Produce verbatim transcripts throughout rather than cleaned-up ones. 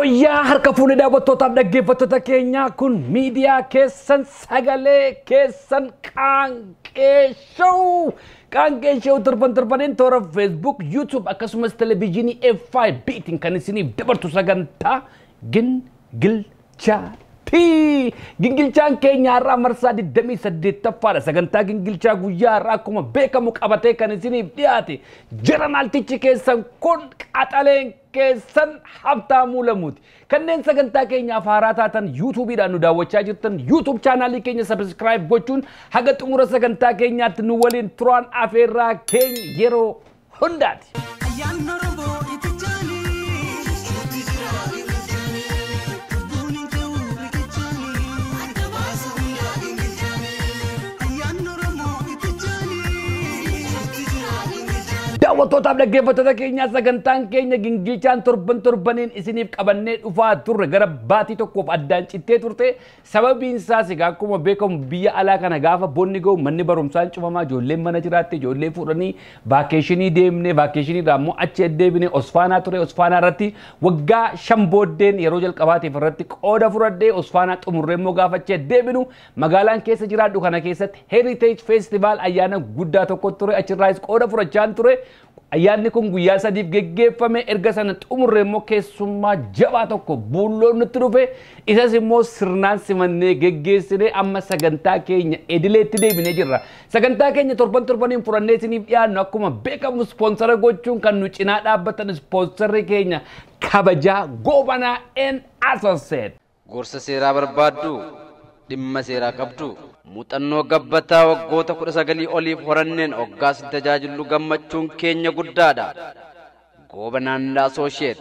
Guyyaa harka fuune daawwattootaaf dhaggeeffattoota keenya kun miidiyaa keessan sagalee keessan Qanqee Show Qanqee Show torban torbaniin toora Facebook, YouTube akkasumas televizyinii F five biitiin kan isiniif dabartu sagantaa Gingilchaa. Gingilchaan keenya irraa marsaa digdamii saddeettaffaadha. Sagantaa Gingilchaa guyyaa irraa akkuma beekamu qabatee kan isiniif dhiyaate jarnaaltichi keessan kun qaxaleen keessan Habtaamuu Lamuuti. Kanneen sagantaa keenyaaf haaraa taatan YouTubeidhaan nu daawwachaa jirtan YouTube chaanaalii keenya subscribe gochuun haga xumura sagantaa keenyaatti nu waliin turaan afeerraa keenya yeroo hundaati. Daawwattootaaf dhaggeeffattoota keenya sagantaan keenya Gingilchaan torban torbaniin isiniif qabannee dhufaa turre gara baatii tokkoof addaan cittee turte. Sababiin isaas egaa akkuma beekamu biyya alaa kana gaafa bonni ga'u manni barumsaan cufamaa, ijoolleen mana jiraatte, ijoollee fuudhanii vaakeeshinii deemnee, vaakeeshiniidhaa immoo achi deddeebine OSFNA ture. OSFNA irratti waggaa shan booddeen yeroo jalqabaateef irratti qooda furadhee OSFNA xumurree immoo gaafa achi deddeebinu magaalaan keessa jiraadhu kana keessatti Heritage Festival ayyaana guddaa tokko ture. Achirraas qooda furachaan ture. Ayyaanni kun guyyaa sadiif geggeeffame. Erga sana xumurree immoo keessummaa jabaa tokko buulloonnutti dhufe. Isas immoo sirnaan simannee geggeessine amma sagantaa keenya edileetti deebinee jirra. Sagantaa keenya torban torbaniin furannee isiniif dhiyaannu akkuma beekamu spoonsara gochuun kan nu cinaa dhaabbatan spoonsarri keenya kabajaa Gobanaa en Associate. Gorsa seeraa barbaaddu dhimma seeraa qabdu. Muuxannoo gabbataa waggoota kudha sagalii oliif horanneen hoggaa isin tajaajillu gammachuun keenya guddaadha. Gobanaan en Associate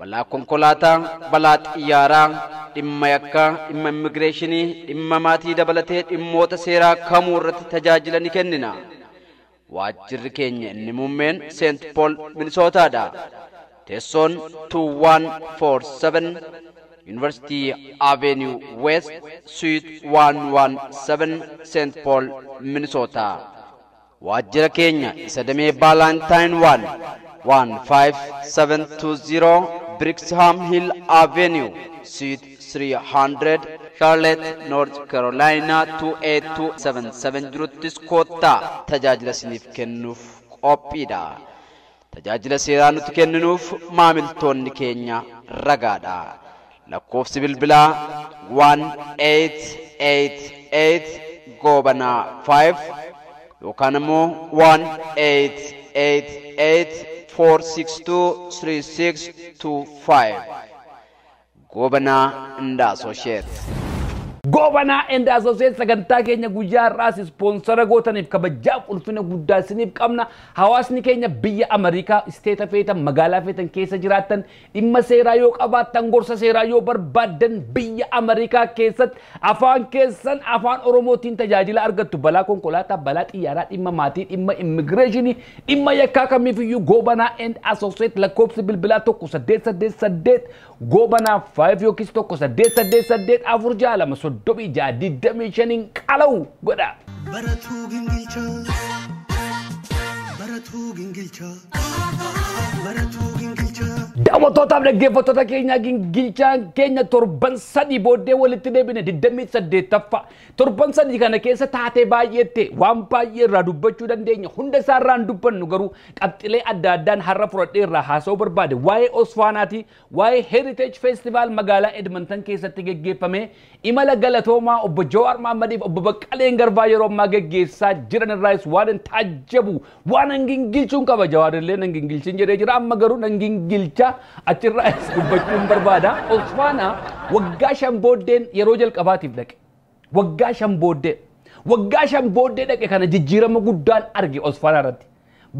balaa konkolaataa, balaa xiyyaaraa, dhimma yakkaa, dhimma immigireeshinii, dhimma maatii dabalatee dhimmoota seeraa kamuu irratti tajaajila ni kennina. Waajjirri keenya inni muummeen Saint Paul Minnesootaadha. Teessoon two one four seven University Avenue West, Suite one one seven, Saint Paul, Minnesota. Waajjira keenya isa damee Valentine one one five seven two zero Brixham Hill Avenue, Suite three hundred, Charlotte, North Carolina two eight two seven seven jiruttis koottaa tajaajila isiniif kennuuf qophiidha. Tajaajila seeraa nuti kenninuuf maamiltoonni keenya ragaadha. Lakkoofsi bilbilaa one eight eight eight Gobanaa five yookaan immoo one eight eight eight four six two three six two five. Gobanaa en Associate. Gobanaa en Associate sagantaa keenya guyyaa irraas spoonsara gootaniif kabajaaf ulfina guddaa isiniif qabna. Hawaasni keenya biyya Ameerikaa isteeta feetan magaalaa feetan keessa jiraatan dhimma seeraa yoo qabaatan gorsa seeraa yoo barbaadan biyya Ameerikaa keessatti afaan keessan afaan Oromootiin tajaajila argattu. Balaa konkolaataa, balaa xiyyaaraa, dhimma maatii, dhimma immigireeshinii, dhimma yakkaa kamiifiyyuu Gobanaa en Associate lakkoofsi bilbilaa tokko saddeet saddeet saddeet Gobanaa five yookiis tokko saddeet saddeet saddeet afur jaalamas Dobi jadi demi shaning kalau goda. Baratu Gingilchaa, baratu Gingilchaa, baratu Gingilchaa. Daawwattootaaf dhaggeeffattoota keenya Gingilchaan keenya torban sadii booddee walitti deebine digdamii saddeettaffaa. Torban sadii kana keessa taatee baay'eetti waan baay'ee irraa dubbachuu dandeenya. Hunda isaa irraa hin dubbannu garuu qabxilee adda addaan har'a fudhadhee irraa haasa'uu barbaade. Waa'ee OSFNAati, waa'ee Heritage Festival magaalaa Edmonton keessatti geggeeffame imala galatoomaa obbo JawarMohammediif obbo Baqqaleen Garbaa yeroo ammaa geggeessaa jiran irraas waan hin taajjabu. Waan hin gingilchuun qaba. Jawaarillee hin gingilchin jedhee jira amma garuu hin gingilcha. Achirraa dubbachuun barbaada. OSFNA waggaa shan booddeen yeroo jalqabaatiif dhaqe. Waggaa shan booddee. Waggaa shan booddee dhaqe kana jijjiirama guddaan arge OSFNA irratti.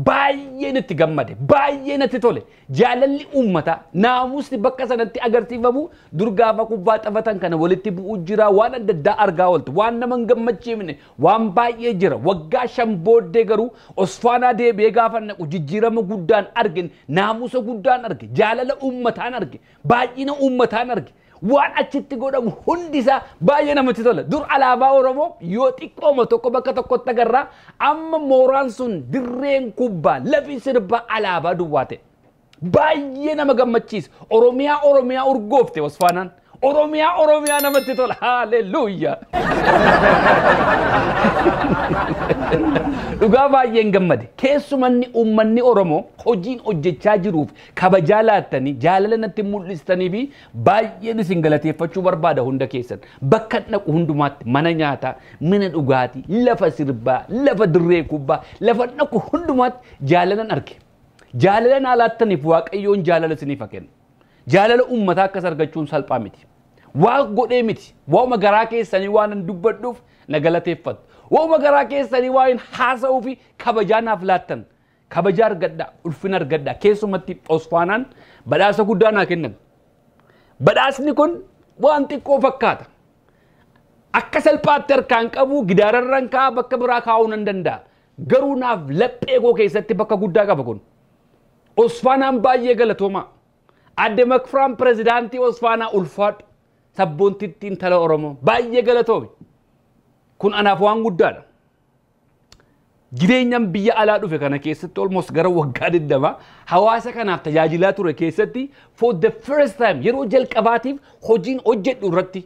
Baay'ee natti gammade. Baay'ee natti tole. Jaalalli uummataa naamusni bakka sanatti agarsiifamu durgaafa kubbaa taphatan kana walitti bu'uu jira. Waan adda addaa argaa ooltu. Waan nama hin gammachiifne waan baay'ee jira. Waggaa shan booddee garuu OSFNA deebi'ee gaafa naqu jijjiirama guddaan argin, naamusa guddaan arge, jaalala uummataan arge, baay'ina uummataan arge. Waan achitti godhamu hundisaa baay'ee namatti tola. Dur alaabaa Oromoo yoo xiqqooma tokko bakka tokkotti agarra. Amma mooraan sun dirreen kubbaa lafi sirbaa alaabaa duwwaa ta'e. baay'ee nama gammachiisa. Oromiyaa Oromiyaa urgoofte wasfaanaan. Oromiyaa Oromiyaa namatti tola. Haleluuyaa. Dhugaa baay'een gammade. Keessumanni uummanni Oromoo hojiin hojjechaa jiruuf kabajaa laattanii jaalala natti mul'istaniif baay'een isin galateeffachuu barbaada hunda keessan. Bakka dhaqu hundumaatti mana nyaataa, mana dhugaatii, lafa sirbaa, lafa dirree kubbaa, lafa dhaqu hundumaatti jaalalan arge. Jaalalan alaataniif waaqayyoon jaalala isiniif kenna. Jaalala uummataa akkas argachuun salphaa miti. Waa godhee miti. Waa'uma garaa keessanii waan dubbadhuuf na galateeffadhu. Waa'uma garaa keessanii waan haasa'uu fi kabajaa naaf laattan. Kabajaa argadhaa, ulfina argadhaa. Keessumatti OSFNAan badhaasa guddaa naa kennan. Badhaasni kun waan xiqqoo fakkaata. Akka salphaatti harkaan qabu gidaararraan ka'aa bakka biraa kaa'uu nan danda'a. Garuu naaf laphee koo keessatti bakka guddaa qaba kun. OSFNAan baay'ee galatoomaa. Adde Makfraan pirezidaantii OSFNA ulfaadhu sabboontiitti intala Oromoo baay'ee galatoomi. Kun anaaf waan guddaadha. Jireenyaan biyya alaa dhufe kana keessatti almost gara waggaa digdama hawaasa kanaaf tajaajilaa ture keessatti for the first time yeroo jalqabaatiif hojiin hojjedhu irratti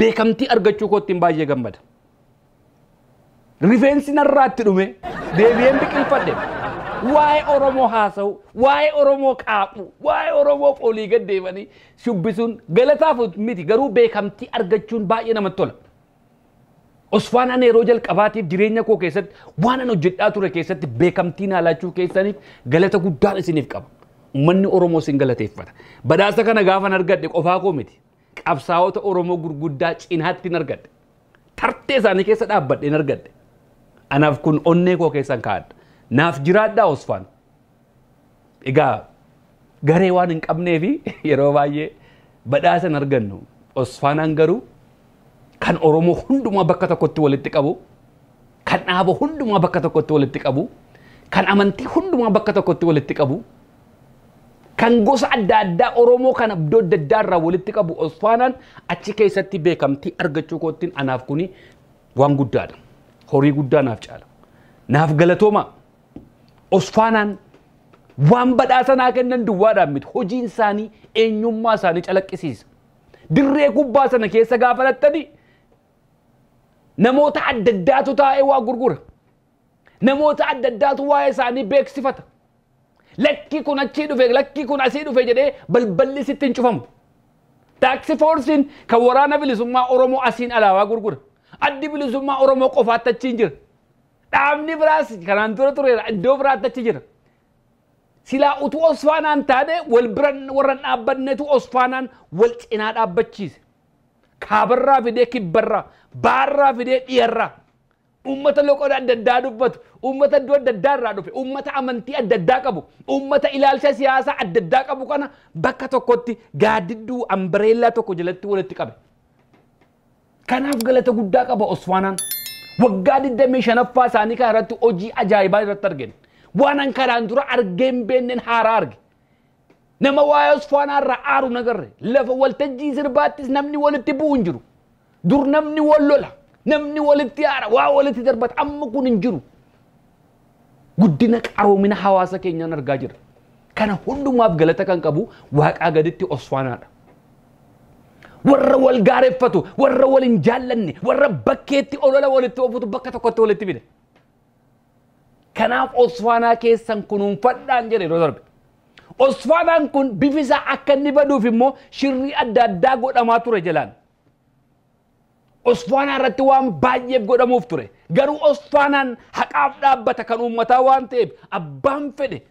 beekamtii argachuu kootiin baay'ee gammada. Rifeensi narraatti dhume deebi'een biqilfadhe. Waa'ee Oromoo haasa'u, waa'ee Oromoo qaaqu, waa'ee Oromoof olii gaddeebanii shubbisuun galataaf miti garuu beekamtii argachuun baay'ee namatti tola. OSFNAan yeroo jalqabaatiif jireenya koo keessatti waan ani hojjedhaa ture keessatti beekamtii naa laachuu keessaniif galata guddaan isiniif qaba. Uummanni Oromoo isin galateeffata. Badhaasa kana gaafan argadhe qofaa koo miti. Qabsaa'ota Oromoo gurguddaa cinaattiin argadhe. Tartee isaanii keessa dhaabbadheen argadhe. Anaaf kun onnee koo keessan kaa'adha. Naaf jiraadhaa OSFNA. Egaa garee waan hin qabneefi yeroo baay'ee badhaasan argannu. OSFNAan garuu kan Oromoo hundumaa bakka tokkotti walitti qabu, kan dhaaba hundumaa bakka tokkotti walitti qabu, kan amantii hundumaa bakka tokkotti walitti qabu, kan gosa adda addaa Oromoo kan abdoo adda addaa irraa walitti qabu OSFNAan achi keessatti beekamtii argachuu koottiin anaaf kuni waan guddaadha. Horii guddaa naaf caala. Naaf galatoomaa. OSFNAan waan badhaasa naa kennan duwwaadhaan miti. Hojiin isaanii eenyummaa isaanii calaqqisiisa. Dirree gubbaa sana keessa gaafalattanii namoota adda addaatu taa'ee waa gurgura. Namoota adda addaatu waa'ee isaanii beeksifata. Lakki kun achii dhufe, lakki kun asii dhufe jedhee balballi sitti hin cufamu. Taaksi foorsiin kan waraana bilisummaa Oromoo asiin alaabaa gurgura. Addi bilisummaa Oromoo qofaatti achi hin jira. Dhaabni biraas kanaan dura tureera iddoo biraatti achi jira. Silaa utuu OSFNAan taane wal biran warra dhaabbannetu OSFNAan wal cinaa dhaabbachiise. Kaabarraa fidee kibbarraa, baarraa fidee dhiyarraa. Uummata loqoda adda addaa dubbatu, uummata iddoo adda addaa irraa dhufe, uummata amantii adda addaa qabu, uummata ilaalcha siyaasaa adda addaa qabu kana bakka tokkotti gaadidduu ambareellaa tokko jalatti walitti qabe. Kanaaf galata guddaa qaba OSFNAan. Waggaa digdamii shanaffaa isaanii kana irratti hojii ajaa'ibaa irratti arginu. Waan an kanaan dura argee hin beekneen haaraa arge. Nama waa'ee OSFNA irraa aaru hin agarre. Lafa waltajjii sirbaattis namni walitti bu'u hin jiru. Dur namni wal lola, namni walitti aara, waa walitti darbata amma kun hin jiru. Guddina qaroomina hawaasa keenyaan argaa jirra. Kana hundumaaf galata kan qabu waaqaa gaditti OSFNAadha. Warra wal gaareeffatu, warra wal hin jaallanne, warra bakkeetti olola walitti oofutu bakka tokkotti walitti fide. Kanaaf OSFNA keessan kunuunfadhaan jedhe yeroo darbe. OSFNAan kun bifi isaa akka inni baduuf immoo shirrii adda addaa godhamaa ture jalaan. OSFNA irratti waan baay'eef godhamuuf ture. Garuu OSFNAan haqaaf dhaabbata kan uummataa waan ta'eef abbaan fedhe.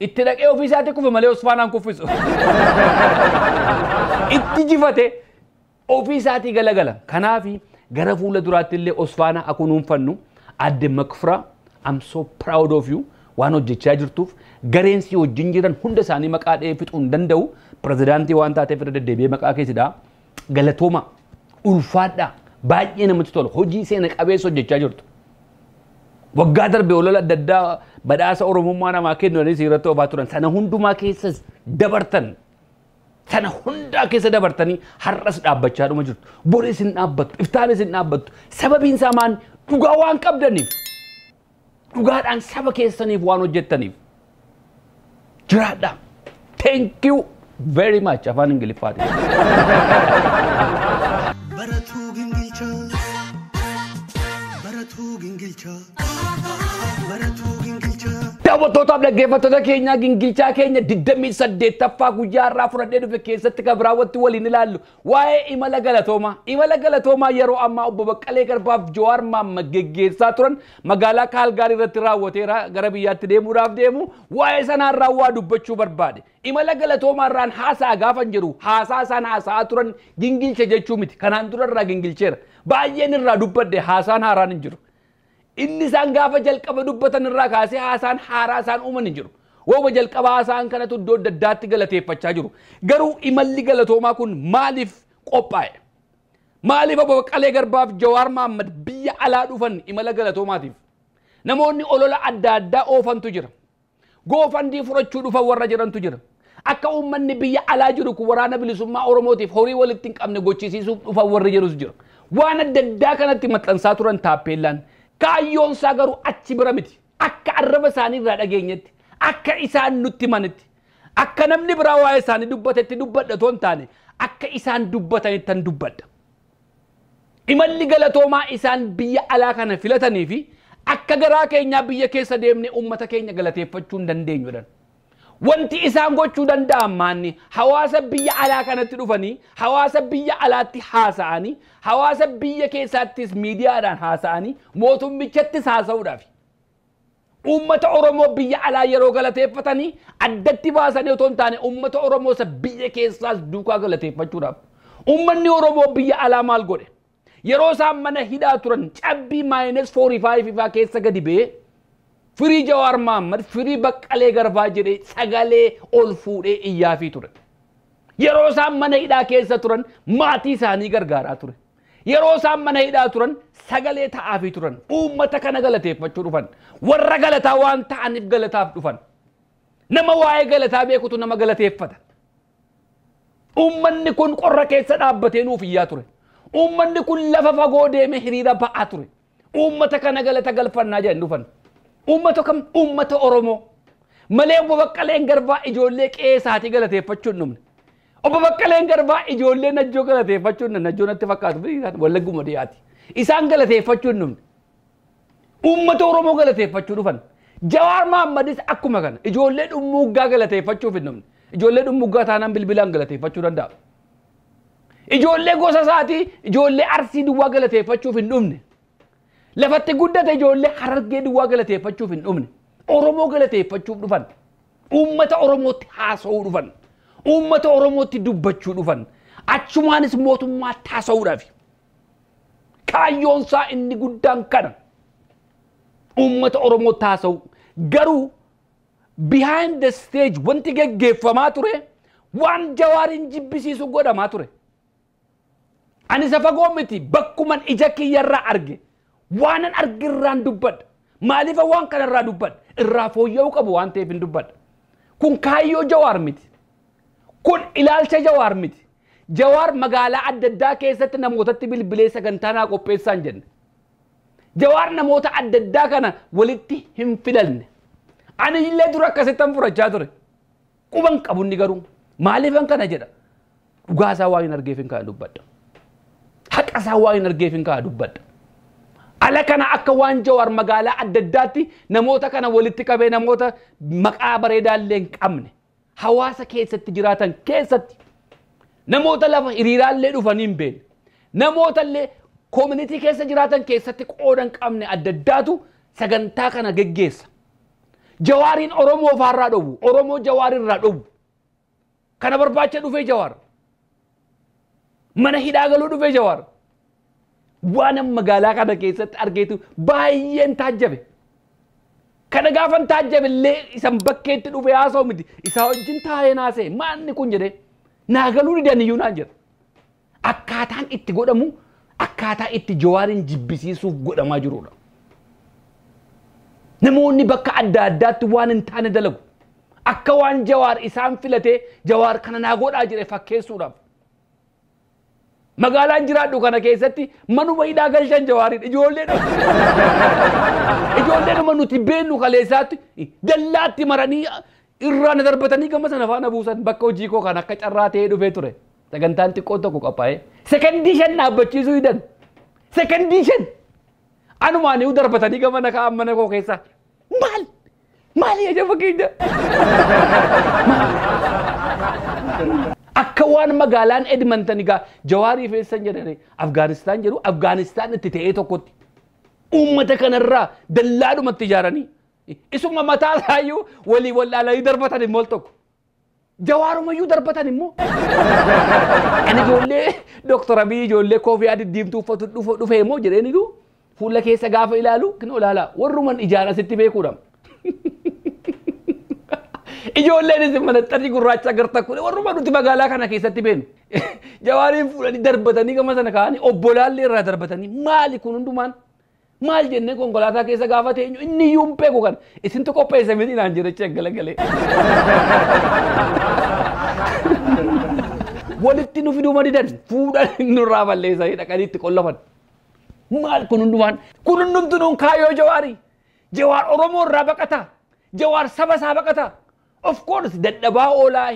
Itti dhaqee ofii isaatti kufe malee OSFNAan kuffisu. Itti jifate ofii isaatii galagala. Kanaafi gara fuula duraatti illee OSFNA akunuunfannu. Adde Makfraa, I'm so proud of you. Waan hojjechaa jirtuuf gareen si wajjin jiran hunda isaanii maqaa dha'ee fixuu hin danda'u. Pirezidaantii waan taateef irra deddeebi'ee maqaa keessidha. Galatooma, ulfaadha, baay'ee namatti tola. Hojii seena qabeessa hojjechaa jirtu. Waggaa darbe olola adda addaa badhaasa Oromummaa namaa kennanis irratti oofaa turan. Sana hundumaa keessas dabartan. Sana hundaa keessa dabartanii har'as dhaabbachaa dhuma jirtu. Boris hin dhaabbattu, iftaanis hin dhaabbattu. Sababiin isaa maani? Dhugaa waan qabdaniif. Dhugaadhaan saba keessaniif waan hojjettaniif. terhadap. Thank you very much, Afan Gingilchaa. Tawatota abla geefatota keenya Gingilchaa keenya digdamii saddeettaffaa guyyaa afurtama dhufe keessatti qabrawatti waliin ilaallu waa'ee imala galatoomaa imala galatoomaa yeroo ammaa obbo Baqqalee Garbaaf Jawaar Mohammed geggeessaa turan magaalaa Kaalgarii irratti raawwateera gara biyyaatti deemuudhaaf deemu waa'ee sanaan raawwaa dubbachuu barbaade imala galatoomaa irraan haasaa gaafan jiru haasaa sana haasaa turan Gingilchaa jechuu miti kanaan durarraa Gingilcheera baay'een irraa dubbadde haasaan haaraan hin jiru. Inni isaan gaafa jalqaba dubbatan irraa kaasee haasaan haaraa isaan uuman jiru. Waa'ee jalqaba haasaan kanatu iddoo adda addaatti galateeffachaa jiru. Garuu imalli galatoomaa kun maaliif qophaa'e? Maaliif Obbo Baqqalee Garbaaf Jawaar Mohammed biyya alaa dhufan imala galatoomaatiif? Namoonni olola adda addaa oofantu jira. Goofandii furachuu dhufan warra jirantu jira. Akka uummanni biyya alaa jiru kun waraana bilisummaa Oromootiif horii walitti hin qabne gochisiisuuf dhufan warri jirus jira. Waan adda addaa kanatti maxxansaa turan taappeellaan. Kaayyoon isaa garuu achi bira miti akka arraba isaanii irraa dhageenyetti akka isaan nutti himanetti akka namni biraa waa'ee isaanii dubbatetti dubbadha otoo hin taane akka isaan dubbatanitti an dubbadha. Imalli galatoomaa isaan biyya alaa kana filatanii fi akka garaa keenyaa biyya keessa deemnee uummata keenya galateeffachuu hin dandeenyudha. Wanti isaan gochuu danda'an maanni hawaasa biyya alaa kanatti dhufanii hawaasa biyya alaatti haasa'anii hawaasa biyya keessaattis miidiyaadhaan haasa'anii mootummichaattis haasa'uudhaaf uummata Oromoo biyya alaa yeroo galateeffatanii addatti baasanii otoo hin taane uummata Oromoo isa biyya keessaas duukaa galateeffachuudhaaf uummanni Oromoo biyya alaa maal godhe yeroo isaan mana hidhaa turan cabbii maayinus foortii faayif ifaa keessa gadi ba'ee Firii Jawaar Mohammed, firii Baqqalee Garbaa jedhee sagalee ol fuudhee iyyaafii ture. Yeroo isaan mana hidhaa keessa turan maatii isaanii gargaaraa ture. Yeroo isaan mana hidhaa turan sagalee taa'aafii turan uummata kana galateeffachuu dhufan. Warra galataa waan ta'aniif galataaf dhufan. Nama waa'ee galataa beekutu nama galateeffata. Uummanni kun qorra keessa dhaabbatee nuuf iyyaa ture. Uummanni kun lafa fagoo deemee hiriira ba'aa ture. Uummata kana galata galfannaa jedhan dhufan. Ummata kam ummata Oromoo malee Obbo Baqqalee Garbaa ijoollee qeesaatii galateeffachuu hin dhumne. Obbo Baqqalee Garbaa ijoollee Najjoo galateeffachuu hin dhumne. Najjoo natti fakkaatu wallagguma dhiyaati. Isaan galateeffachuu hin dhumne. Ummata Oromoo galateeffachuu dhufan. Jawaar Mohammedis akkuma kana ijoollee dhummuggaa galateeffachuuf hin dhumne. Ijoollee dhummuggaa taanaan bilbilaan galateeffachuu danda'a. Ijoollee gosa isaatii ijoollee Arsii Duwwaa galateeffachuuf hin dhumne. Lafatti guddate ijoollee Harargee Duwwaa galateeffachuuf hin dhumne. Oromoo galateeffachuuf dhufan. Uummata Oromootti haasa'uu dhufan. Uummata Oromootti dubbachuu dhufan. Achumaanis mootummaatti haasa'uudhaaf. Kaayyoon isaa inni guddaan kana. Uummata Oromootti haasa'u. Garuu behind the stage wanti gaggeeffamaa ture waan Jawaarin jibbisiisu godhamaa ture. Ani safagoo miti bakkuman ija kiyyarraa arge. Waanan argirraan dubbadha. Maaliif waan kanarraa dubbadha? Irraa fooyya'uu qabu waan ta'eef hin dubbadha. Kun kaayyoo Jawaar miti. Kun ilaalcha Jawaar miti. Jawaar magaalaa adda addaa keessatti namootatti bilbilee sagantaanaa qopheessaan jenne. Jawaar namoota adda addaa kana walitti hin filanne. Ani illee dura akkasittan furachaa ture. Quban qabu inni garuu maaliifan kana jedha. Dhugaasaa waa hin argeef hin kaa'e dubbadha. Haqasaa waa hin argeef hin kaa'e dubbadha. Ala kana akka waan Jawaar magaalaa adda addaatti namoota kana walitti qabee namoota maqaa bareedaallee hin qabne hawaasa keessatti jiraatan keessatti namoota lafa hiriiraallee dhufanii hin beekne namootallee koomunitii keessa jiraatan keessatti qooda hin qabne adda addaatu sagantaa kana geggeessa. Jawaariin Oromoo faarraa dhowwu Oromoo Jawaarirraa dhowwu kana barbaacha dhufee Jawaar mana hidhaa galuu dhufee Jawaar. Waan magaalaa kana keessatti argeetu baay'een taajjabe. Kana gaafan taajjabillee isaan bakkeetti dhufee haasa'u miti. Isa wajjin taa'ee naasee maanni kun jedhee naa galuu ni dandeeyyu naan jedha. Akkaataan itti godhamu akkaataa itti Jawaarin jibbisiisuuf godhamaa jirudha. Namoonni bakka adda addaatti waan hin taane dalagu. Akka waan Jawaar isaan filatee Jawaar kana naa godhaa jedhee fakkeessuudhaaf. Magaalaan jiraadhu kana keessatti manuma hidhaa galchan Jawaariin ijoolleen nuti beennu kaleessaatti dallaatti maranii irraan darbatanii gammasan afaan abuusan bakka hojii koo kan akka carraa ta'ee dhufee ture. Sagantaan xiqqoo tokko qophaa'e sekondii shan dhaabbachiisuu hidan. Sekondii shan anumaan yoo darbatanii gamana ka'an mana koo keessa maal maali aja fakkeenyaa. Akka waan magaalaan Edmonton egaa Jawaariif eessan jedhanii Afgaanistaan jedhu Afgaanistaan itti ta'ee tokkotti uummata kanarraa dallaadhumatti ijaaranii isuma mataa saayyuu walii wallaalanii darbatan immoo tokko. Jawaarumayyuu darbatan immoo. Ani ijoollee Doktor Abiy ijoollee koofii adii diimtuu uffatu dhufee immoo jedhaniitu fuula keessa gaafa ilaalu kan olaala warruman ijaara sitti beekuudhaam. Ijoolleen isin manaxxarri gurraacha agartakkuudha warruman nuti magaalaa kana keessatti beenu. Jawaariin fuulanii darbatanii gama sana kaa'anii obbolaallee irraa darbatanii maali kun hundumaan? Maal jennee konkolaataa keessa gaafa teenyu inni yumpee kan isintu qopheessa miti naan jedhachee galagalee. Walitti nu fiduma didan fuudhan nurraa balleessanii dhaqanii itti qollafan. Maal kun hundumaan kun hundumtu nuun kaayoo Jawaari. Jawaar Oromoo irraa baqata. Jawaar saba isaa baqata. Of course dadhabaa oolaa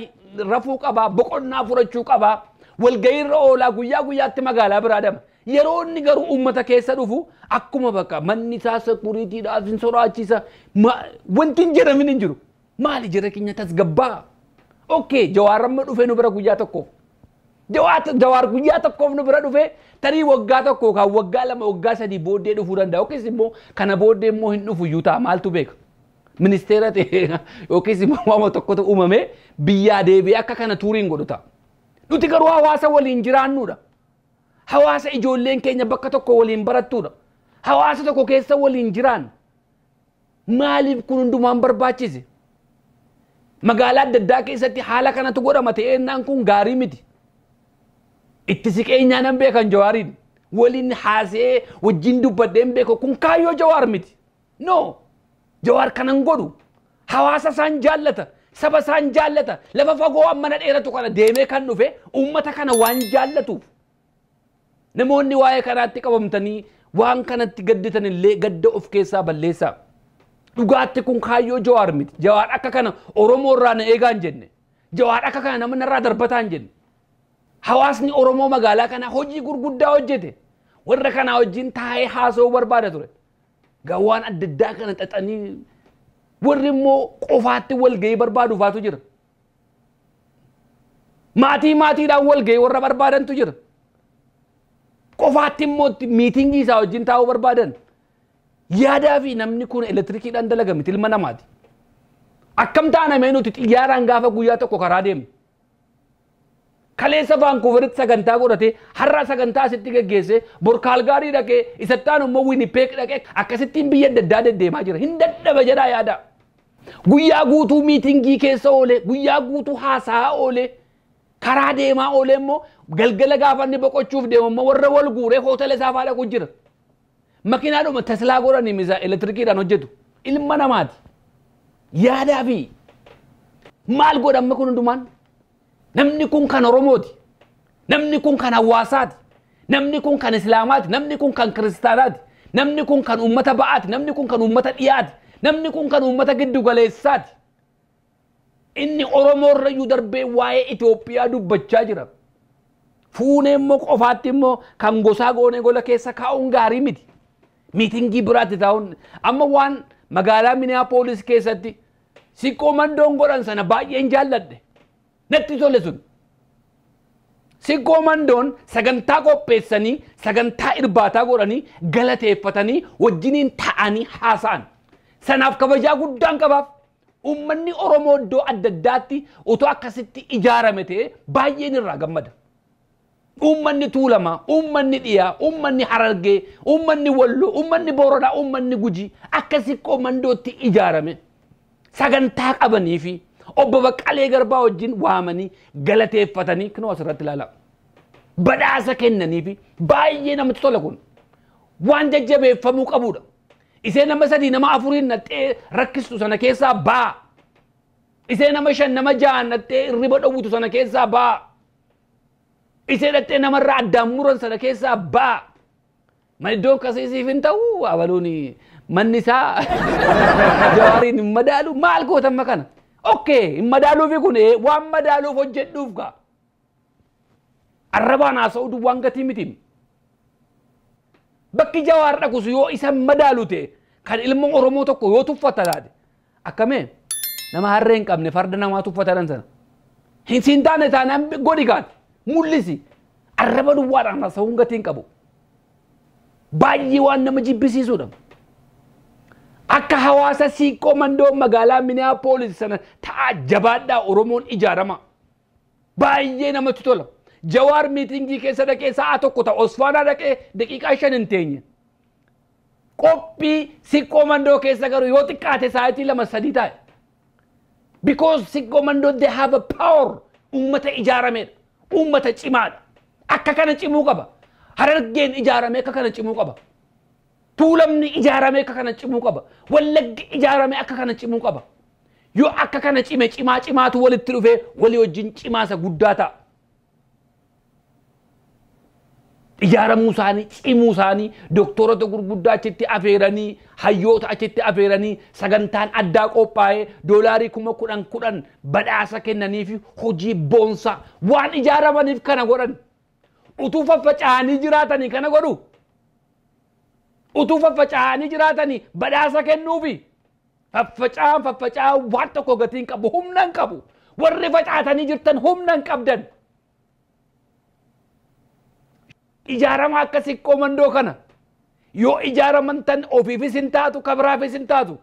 rafuu qabaa boqonnaa furachuu qabaa walgayiirra oolaa guyyaa guyyaatti magaalaa biraadama. Yeroo inni garuu uummata keessa dhufu akkuma bakka manni isaa seekuuritiidhaaf hin soraachisa wanti hin jedhamin hin jiru. Maali jira keenya tasgabbaa. Okay Jawaar amma dhufee nu bira guyyaa tokkoof. Jawaar guyyaa tokkoof nu bira dhufee tarii waggaa tokkoo kaan waggaa lama waggaa sadii booddee dhufuu danda'a. Yookiis immoo kana booddee immoo hin dhufu iyyuu ta'a maaltu beeka. Ministeera ta'e yookiis immoo waama tokkotu uumamee biyyaa deebi'ee akka kana tuuriin godhu ta'a. Nuti garuu hawaasa waliin jiraannuudha. Hawaasa ijoolleen keenya bakka tokko waliin barattuudha. Hawaasa tokko keessa waliin jiraan. Maaliif kun hundumaan barbaachise? Magaalaa adda addaa keessatti haala kanatu godhama ta'ee innaan kun gaarii miti. Itti siqeenyaa nan beekan Jawaariin. Waliin haasee wajjin dubbadheen beeku kun kaayyoo Jawaar miti. No. Jawaar kanan godhu. Hawaasa isaan jaallata. Saba isaan jaallata. Lafa fagoo mana dheeratu kana deemee kan dhufe uummata kana waan jaallatuuf. Namoonni waa'ee kanaatti qabamtanii waan kanatti gadditanillee gadda of keessaa balleessaa. Dhugaatti kun kaayyoo Jawaar miti. Jawaar akka kana Oromoo irraa na eegaa hin jenne. Jawaar akka kana nama narraa darbataa hin jenne. Hawaasni Oromoo magaalaa kanaa hojii gurguddaa hojjete. Warra kanaa wajjin taa'ee haasa'uu barbaada ture. Gawwaan adda addaa kana xaxanii warri immoo qofaatti wal ga'ii barbaadu faatu jira. Maatii maatiidhaan wal ga'ii warra barbaadantu jira. Qofaatti immoo miitingii isaa wajjin taa'uu barbaadan yaadaa fi namni kun elektirikiidhaan dalaga miti ilma namaati. Akkam taanamee nuti xiyyaaraan gaafa guyyaa tokko karaa deemne. Kaleessa Vaankuuveritti sagantaa godhatee har'a sagantaa asitti geggeessee Borkaalgaarii dhaqee isatti aanu immoo Wiinipeeg dhaqee akkasittiin biyya adda addaa deddeemaa jira. Hin dadhaba jedhaa yaada. Guyyaa guutuu miitingii keessa oolee guyyaa guutuu haasa'aa oolee karaa deemaa oolee immoo galgala gaafanni boqochuuf deemu immoo warra wal guuree hootela isaa faadha kun jira. Makiinaadhuma Teslaa godhanii misaa elektirikiidhaan hojjetu ilma namaati. Yaadaa fi maal godhamme kun hundumaan? Namni kun kan Oromooti. Namni kun kan hawaasaati. Namni kun kan Islaamaati. Namni kun kan Kiristaanaati. Namni kun kan uummata ba'aati. Namni kun kan uummata dhiyaati. Namni kun kan uummata giddugaleessaati. Inni Oromoo irrayyuu darbee waa'ee Itoophiyaa dubbachaa jira. Fuunee immoo qofaatti immoo kan gosaa goonee gola keessa kaa'uun gaarii miti. Miitingii biraatti taa'uun amma waan magaalaa Minneapolis keessatti siqoo mandoon godhan sana baay'een jaalladhe. Natti tole sun. Siqoo mandoon sagantaa qopheessanii sagantaa irbaataa godhanii galateeffatanii wajjiniin ta'anii haasa'an. Sanaaf kabajaa guddaan qabaaf. Uummanni Oromoo iddoo adda addaatti otoo akkasitti ijaarame ta'ee baay'een irraa gammada. Uummanni Tuulamaa, uummanni Dhiyaa, uummanni Harargee, uummanni Walloo, uummanni Booranaa, uummanni Gujii akkasii qoomandootti ijaarame. Sagantaa qabanii fi obbo Baqqalee Garbaa wajjin waamanii galateeffatanii kan asirratti ilaalaa. Badhaasa kennanii fi baay'ee namatti tola kun waan jajjabeeffamuu qabudha. Isee nama sadii nama afuriin nattee rakkistu sana keessaa baa. Isee nama shan nama ja'aan nattee irriba dhowwitu sana keessaa baa. Isee nattee namarraa addaan muran sana keessaa baa. Mani iddoon kasii siif hin ta'u abaluun manni isaa Jawaariin hin madaalu maal gootamma kana. Oke, madaaluufi kun waan madaaluuf hojjedhuuf gaa arrabaan haasa'utu waan gatii miti. Bakki Jawaar dhaqus yoo isa madaalu ta'e kan ilmoon Oromoo tokko yoo tuffata taate akkamee nama harree hin qabne farda namaa tuffata dhaan sana hin siin taane taanaan godhi gaati mul'isi arraba duwwaadhaan haasa'uun gatii hin qabu. Baay'ee waan nama jibbisiisuudha. Akka hawaasa siiqqoo mandoo magaalaa Minneapolis sana ta'aa jabaadhaa Oromoon ijaarama. Baay'ee namatti tola. Jawaar miitingii keessa dhaqee sa'a tokko ta'a O S F N A dhaqee daqiiqaa shan hin teenye. Qophii siiqqoo mandoo keessa garuu yoo xiqqaate sa'aatii lama sadii taa'e. Because siiqqoo mandoo they have a power. Uummata ijaarameedha. Uummata cimaadha. Akka kana cimuu qaba. Harargeen ijaarame akka kana cimuu qaba. Tuulamni ijaarame akka kana cimuu qaba. Wallaggi ijaarame akka kana cimuu qaba. Yoo akka kana cime cimaa cimaatu walitti dhufee walii wajjin cimaasa guddaa ta'a. Ijaaramuu isaanii, cimuu isaanii, doktorota gurguddaa achitti affeeranii, hayyoota achitti affeeranii, sagantaan addaa qophaa'ee doolaarii kuma kudhan kudhan badhaasa kennaniif hojii boonsaa waan ijaaramaniif kana godhan. Utuu faffaca'anii jiraatanii kana godhu. Utuu faffaca'anii jiraatanii badhaasa kennuufi. Faffaca'aan faffaca'aa waan tokko gatii hin qabu, humna hin qabu. Warri faca'atanii jirtan humna hin qabdan. Ijaarama akka siiqqoo mandoo kana yoo ijaaraman tan ofiifis hin taatu kabiraafis hin taatu.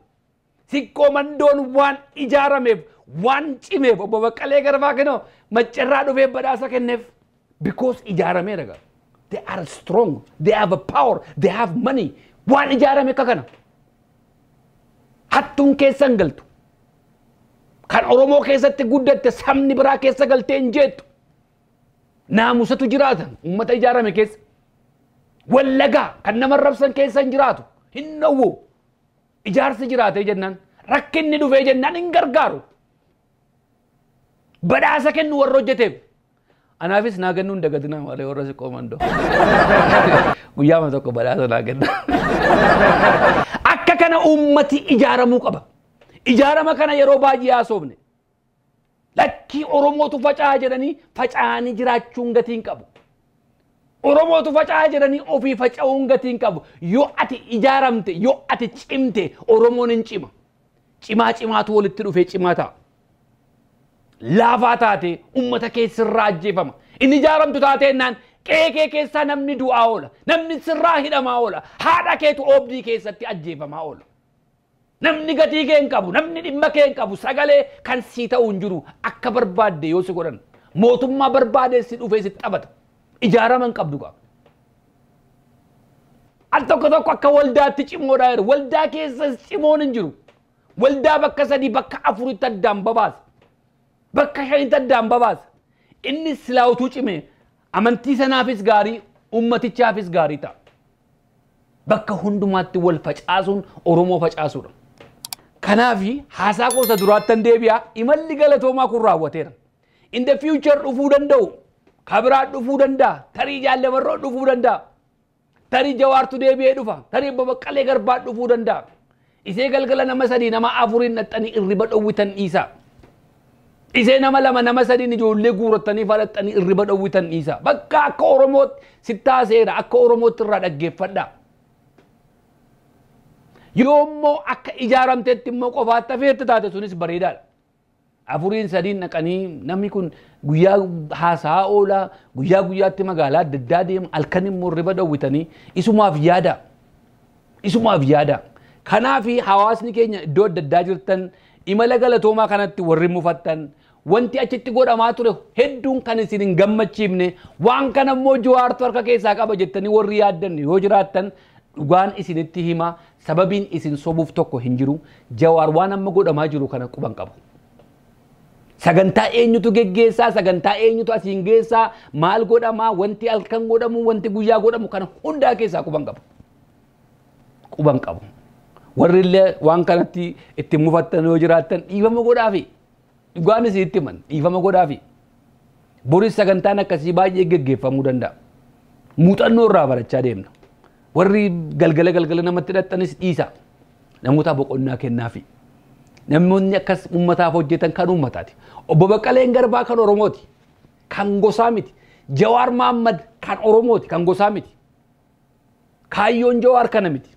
Siiqqoo mandoon waan ijaarameef waan cimeef obbo Baqqalee Garbaa kennoo macarraa dhufee badhaasa kenneef. Because ijaarame dhagaa. They are strong. They have a power. They have money. Waan ijaarame kakana. Hattuun keessan galtu. Kan Oromoo keessatti guddatte sabni biraa keessa galteen jeettu. Naamusatu jiraatan ummata ijaarame keessa. Wallagaa kan nama rabsan keessan jiraatu. Hin dhowwu. Ijaarsi jiraatee jennaan. Rakkinni dhufee jennaan hin gargaaru. Badhaasa kennu warra hojjeteef. Anaafis naa kennu hin dagatinaa malee warra siiqqoo mandoo. Guyyaama tokko badhaasa naa kenna. Akka kana ummati ijaaramuu qaba. Ijaarama kana yeroo baay'ee haasofne. Lakkii Oromootu faca'aa jedhanii faca'anii jiraachuun gatii hin qabu. Oromootu faca'aa jedhanii ofii faca'uun gatii hin qabu. Yoo ati ijaaramte, yoo ati cimte Oromoon hin cima. Cimaa cimaatu walitti dhufee cimaa ta'a. Laafaa taate ummata keessirraa ajjeefama. Inni ijaaramtu taateennan qeeqee keessaa namni du'aa oola. Namni sirraa hidhamaa oola. Haadha keetu oobdii keessatti ajjeefamaa oola. Namni gatii kee hin qabu. Namni dhimma kee hin qabu. Sagalee kan sii ta'u hin jiru. Akka barbaadde yoo si godhan. Mootummaa barbaadee si dhufee si taphata. Ijaarama hin qabdu qaba. Al tokko tokko akka waldaatti cimoodhaa jiru. Waldaa keessas cimoon hin jiru. Waldaa bakka sadii bakka afuritti addaan babaasa. Bakka shanitti addaan babaasa. Inni silaa utuu cimee amantii sanaafis gaarii ummatichaafis gaarii ta'a. Bakka hundumaatti wal facaasuun Oromoo facaasuudha. Kanaafi haasaa koosa duraattan deebi'aa imalli galatoomaa kun raawwateera. In the future dhufuu danda'u, kabiraa dhufuu danda'a, tarii Jaalamarroo dhufuu danda'a, tarii Jawaartu deebi'ee dhufa, tarii Baqqalee Garbaa dhufuu danda'a. Isee galgala nama sadii nama afuriin naxxanii irriba dhowwitan dhiisaa. Isee nama lama nama sadiin ijoollee guurattanii falaxxanii irriba dhowwitan dhiisaa. Bakka akka Oromootti sittaaseera akka Oromootti irraa dhaggeeffadha. Yoommoo akka ijaaramteetti immoo qofaatti feerti taate sunis bareedaadha. Afuriin sadiin naqanii namni kun guyyaa haasa'aa oola guyyaa guyyaatti magaalaa adda addaa deema halkan immoo irriba dhowwitanii isumaaf yaada. Isumaaf yaada. Kanaafi hawaasni keenya iddoo adda addaa jirtan imala galatoomaa kanatti warri mufattan wanti achitti godhamaa ture hedduun kan isin hin gammachiifne waan kana immoo Jawaartu harka keessaa qaba jettanii warri yaaddan yoo jiraattan dhugaan isinitti hima. Sababiin isin sobuuf tokko hin jiru. Jawaar waan amma godhamaa jiru kana quban qabu. Sagantaa eenyutu geggeessaa, sagantaa eenyutu asiin geessaa, maal godhamaa, wanti halkan godhamu, wanti guyyaa godhamu kana hundaa keessaa quban qabu. Quban qabu. Warri illee waan kanatti itti mufattan yoo jiraattan dhiifama godhaafi. Dhugaan isin itti himan dhiifama godhaafi. Boris sagantaan akkasii baay'ee geggeeffamuu danda'a. Muuxannoo irraa barachaa deemna. Warri galgala galgala namatti hidhattanis dhiisa. Namoota boqonnaa kennaafi. namoonni akkas ummataaf hojjetan kan ummataati. Obbo Baqqaleen Garbaa kan Oromooti, kan gosaa miti. Jawaar Mohammed kan Oromooti, kan gosaa miti. Kaayyoon Jawaar kana miti.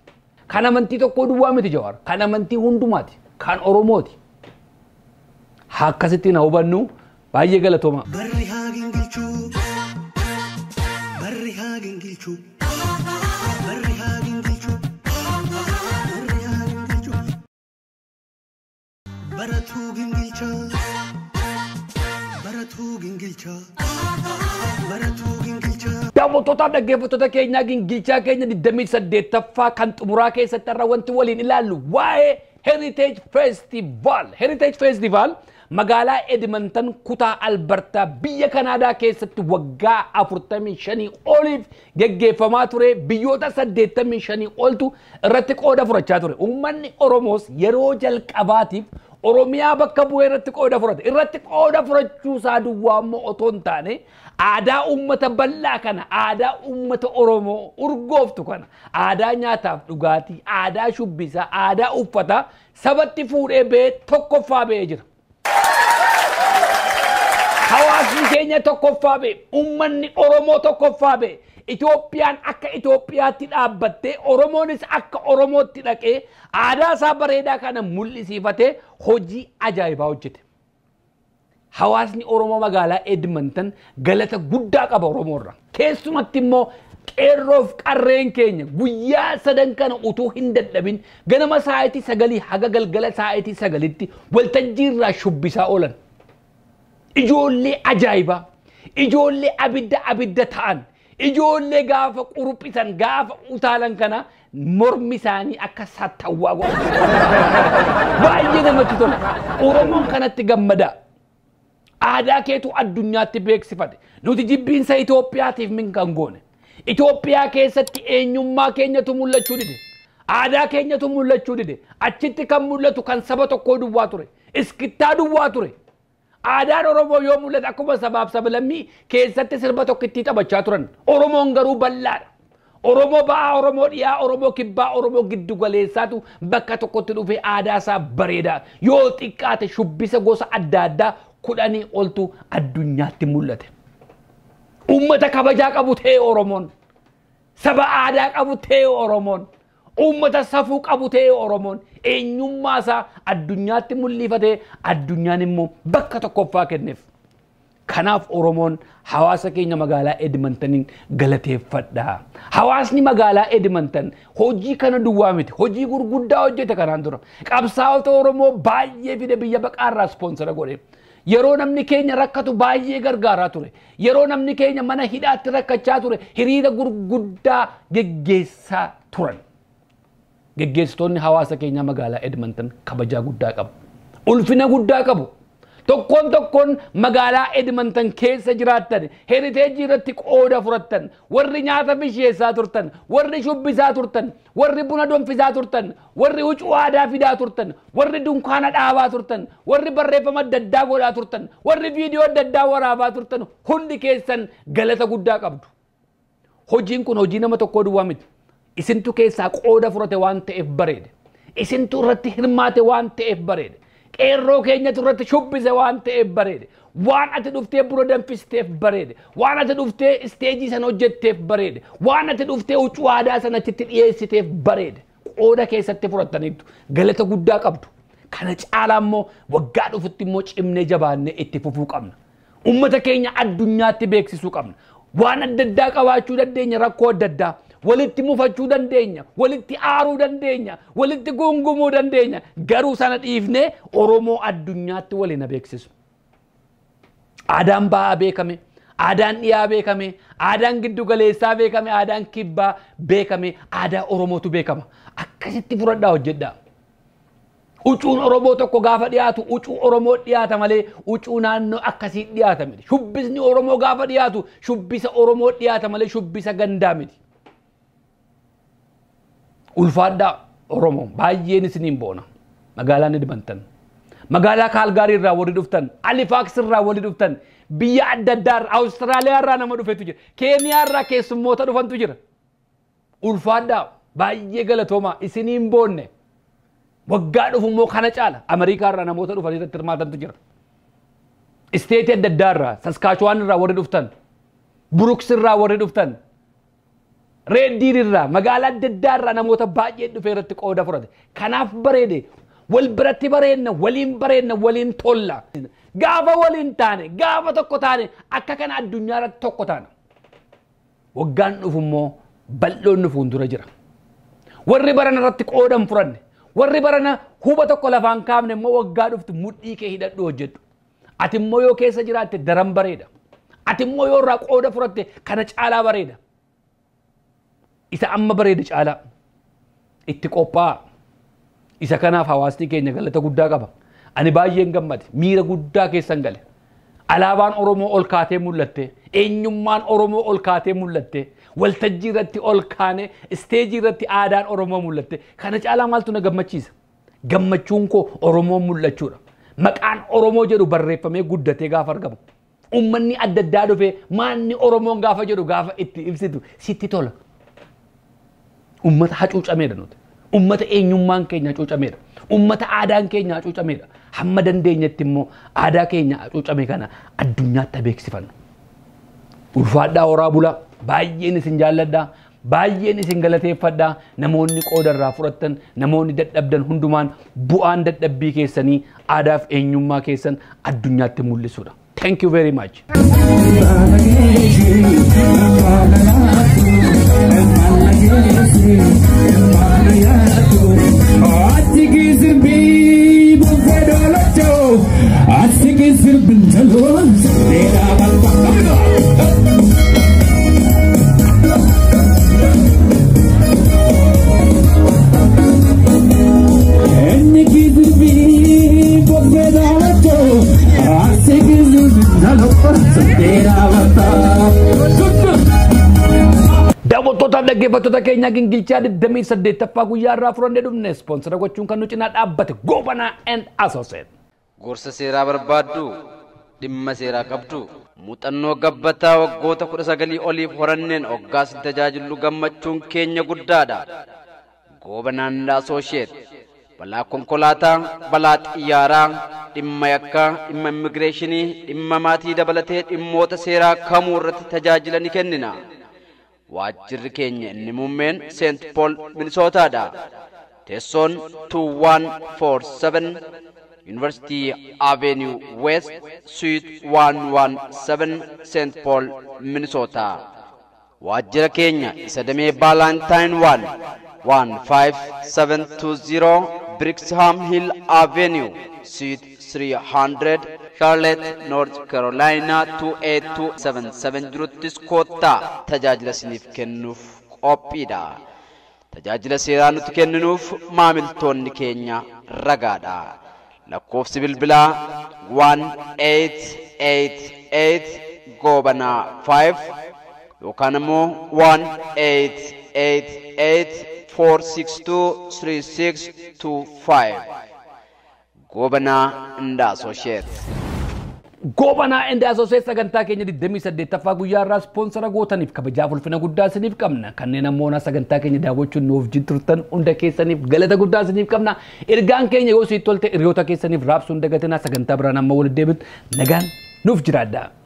Kan amantii tokko duwwaa miti Jawaar, kan amantii hundumaati, kan Oromooti. Akkasitti na hubannu baay'ee galatooma. Barri haa gingilchuu, barri haa gingilchuu, barri haa gingilchuu, barri haa gingilchuu, baratuu gingilchaa, baratuu gingilchaa, baratuu gingilchaa. Daawwattoota dhaggeeffattoota keenya Gingilchaa keenya digdamii saddeettaffaa kan xumuraa keessatti irra wanti waliin ilaallu waa'ee Heritage Festival. Heritage Festival magaalaa Edmonton kutaa Alberta biyya Kanaadaa keessatti waggaa afurtamii shanii oliif geggeeffamaa ture. Biyyoota saddeettamii shanii oltu irratti qooda furachaa ture. Uummanni Oromoos yeroo jalqabaatiif Oromiyaa bakka bu'ee irratti qooda furate. Irratti qooda furachuu isaa duwwaa immoo otoo hin taane aadaa uummata bal'aa kana, aadaa uummata Oromoo urgooftu kana, aadaa nyaataaf dhugaatii, aadaa shubbisaa, aadaa uffataa sabatti fuudhee ba'ee tokkoffaa ba'ee jira. Hawaasni keenya tokkoffaa ba'e, uummanni Oromoo tokkoffaa ba'e, Itoophiyaan akka Itoophiyaatti dhaabbattee, Oromoonis akka Oromootti dhaqee, aadaa isaa bareedaa kana mul'isiifatee hojii ajaa'ibaa hojjete. Hawaasni Oromoo magaalaa Edmonton galata guddaa qaba Oromoorraa. Keessumatti immoo qeerroof qarreen keenya guyyaa sadan kana utuu hin dadhabin ganama sa'aatii sagalii haga galgala sa'aatii sagalitti waltajjiirraa shubbisaa oolan. Ijoollee ajaa'ibaa, ijoollee abidda abidda ta'an, ijoollee gaafa quruphisan gaafa utaalan kana mormi isaanii akka sattawwaa godhu. Baay'ee namatti tola. Oromoon kanatti gammadaa. Aadaa keetu addunyaatti beeksifate. Nuti jibbiinsa Itoophiyaatiif min kan goone. Itoophiyaa keessatti eenyummaa keenyatu mul'achuu dide. Aadaa keenyatu mul'achuu dide. Achitti kan mul'atu kan saba tokkoo duwwaa ture. Iskittaa duwwaa ture. Aadaan Oromoo yoo mul'ate akkuma sabaaf sablammii keessatti sirba tokkittii taphachaa turan. Oromoon garuu bal'aadha. Oromoo ba'aa, Oromoo dhiyaa, Oromoo kibbaa, Oromoo giddugaleessaatu bakka tokkotti dhufee aadaa isaa bareedaa. Yoo xiqqaate shubbisa gosa adda addaa kudhanii oltu addunyaatti mul'ate. Uummata kabajaa qabu ta'e Oromoon, saba aadaa qabu ta'e Oromoon, uummata safuu qabu ta'e Oromoon eenyummaa isaa addunyaatti mul'ifatee addunyaan immoo bakka tokkoffaa kenneef. Kanaaf Oromoon hawaasa keenya magaalaa Edmontoniin galateeffadha. Hawaasni magaalaa Edmonton hojii kana duwwaa miti. Hojii gurguddaa hojjete kanaan dura. Qabsaa'ota Oromoo baay'ee fide biyya baqaarraa ispoonsara godhe. Yeroo namni keenya rakkatu baay'ee gargaaraa ture. Yeroo namni keenya mana hidhaatti rakkachaa ture, hiriira gurguddaa geggeessaa turan. Geggeessitoonni hawaasa keenya magaalaa Edmonton kabajaa guddaa qabu. Ulfina guddaa qabu. Tokkoon tokkoon magaalaa Edmonton keessa jiraattan, heriteejii irratti qooda furattan, warri nyaata bisheessaa turtan, warri shubbisaa turtan, warri buna donfisaa turtan, warri huccuu aadaa fidaa turtan, warri dunkaana dhaabaa turtan, warri barreeffama adda addaa godhaa turtan, warri viidiyoo adda addaa waraabaa turtan hundi keessan galata guddaa qabdu. Hojiin kun hojii nama tokkoo duwwaa miti. Isintu keessaa qooda furate waan ta'eef bareede. Isintu irratti hirmaate waan ta'eef bareede. Qeerroo keenyatu irratti shubbise waan ta'eef bareede. Waan ati dhuftee buna danfisteef bareede. Waan ati dhuftee isteejii sana hojjetteef bareede. Waan ati dhuftee huccuu aadaa sana achitti dhiyeessiteef bareede. Qooda keessatti furattaniitu galata guddaa qabdu. Kana caalaa immoo waggaa dhufutti immoo cimnee jabaannee itti fufuu qabna. Uummata keenya addunyaatti beeksisuu qabna. Waan adda addaa qabaachuu dandeenya, rakkoo adda addaa. Walitti mufachuu dandeenya, walitti aaruu dandeenya, walitti gungumuu dandeenya. Garuu sana dhiifnee Oromoo addunyaatti waliin beeksisu. Aadaan ba'aa beekame, aadaan dhiyaa beekame, aadaan giddugaleessaa beekame, aadaan kibbaa beekame, aadaa Oromootu beekama. Akkasitti fudhadhaa hojjedhaa. Huccuun Oromoo tokko gaafa dhiyaatu huccuu Oromoo dhiyaata malee huccuu naannoo akkasii dhiyaata miti. Shubbisni Oromoo gaafa dhiyaatu shubbisa Oromoo dhiyaata malee shubbisa gandaa miti. Ulfaadhaa Oromoo baay'een isiniin boona. Magaalaan Edmonton, magaalaa Kaalgaarii irraa warri dhuftan, Halifaaks irraa warri dhuftan, biyya adda addaa irraa, Awustiraaliyaa irraa nama dhufetu jira, Keeniyaa irraa keessummoota dhufantu jira. Ulfaadhaa baay'ee galatoomaa isiniin boonne. waggaa dhufumoo kana caala Ameerikaa irraa namoota dhufanii irratti hirmaatantu jira. Isteet adda addaa irraa, Saskaachuwaan irraa warri dhuftan, Buruks irraa warri dhuftan, Reed Diir irraa, magaalaa adda addaa irraa namoota baay'ee dhufee irratti qooda furate. Kanaaf bareede, wal biratti bareenna, waliin bareenna, waliin tolla. Gaafa waliin taane, gaafa tokko taane, akka kana addunyaa irratti tokko taana. Waggaan dhufummoo bal'oon dhufuun dura jira. Warri baran irratti qoodan furanne, warri barana huba tokko lafaan kaafne immoo waggaa dhuftu mudhii kee hidhadhu hojjedhu. Ati immoo yoo keessa jiraatte daran bareeda. Ati immoo yoo irraa qooda fudhatte kana caalaa bareeda. Isa amma bareeda caalaa. Itti qophaa. Isa kanaaf hawaasni keenya galata guddaa qaba. Ani baay'een gammade miira guddaa keessan gale. Alaabaan Oromoo ol kaatee mul'atte. Eenyummaan Oromoo ol kaatee mul'atte. Waltajjii irratti ol kaane, isteejii irratti aadaan Oromoo mul'atte. Kana caalaa maaltu na gammachiisa? Gammachuun koo Oromoo mul'achuudha. Maqaan Oromoo jedhu barreeffamee guddatee gaafa argamu. Uummanni adda addaa dhufee maanni Oromoon gaafa jedhu gaafa itti ibsitu sitti tola. Uummata hacuucameedha nuti. Uummata eenyummaan keenya hacuucameedha. Uummata aadaan keenya hacuucameedha. Hamma dandeenyetti immoo aadaa keenya hacuucame kana addunyaatti beeksifannu. Ulfaadhaa horaa bulaa. Baay'een isin jaalladhaa, baay'een isin galateeffadhaa, namoonni qooda irraa fudhattan, namoonni dadhabdan hundumaan bu'aan dadhabbii keessanii aadaaf eenyummaa keessan addunyaatti mul'isuudha. Thank you very much. Daawwattoota dhaggeeffattoota keenya Gingilchaa digdamii saddeettaffaa guyyaa irraa furannee dhufne spoonsara gochuun kan nu cinaa dhaabbate Gobanaa and Associates. Gorsa seeraa barbaaddu dhimma seeraa qabdu muuxannoo gabbataa waggoota kudha sagalii oliif horanneen hoggaas tajaajillu gammachuun keenya guddaadha. Gobanaa and Associates. Balaa konkolaataa, balaa xiyyaara, dhimma yakkaa, dhimma immigireeshinii, dhimma maatii dabalatee dhimmoota seeraa kamuu irratti tajaajila ni kennina. Waajjirri keenya inni muummeen Saint Paul Minnesootaadha. Teessoon two one four seven University Avenue West Suite one one seven Saint Paul Minnesota. Waajjira keenya isa damee Valentine one. one five seven two zero Brixham Hill Avenue, Suite three hundred, Charlotte, North Carolina two eight two seven seven jiruttis koottaa tajaajila siiniif kennuuf qophiidha. Tajaajila seeraa nuti kenninuuf maamiltoonni keenya ragaadha. Lakkoofsi bilbilaa one eight eight eight Gobanaa five yookaan immoo one eight eight eight four six two three six two five. Gobanaa and Associates. Gobanaa and Associates sagantaa keenya digdamii saddeettaffaa guyyaa irraa spoonsara gootaniif kabajaa ulfina guddaa isiniif qabna. Kanneen ammoo sagantaa keenya daawwachuun nuuf jirtan hunda keessaniif galata guddaa isiniif qabna. Ergaan keenya yoo sitti tolte hiriyoota keessaniif raabsuun dagatinaa sagantaa biraan amma wal deebiin nagaan nuuf jiraadha.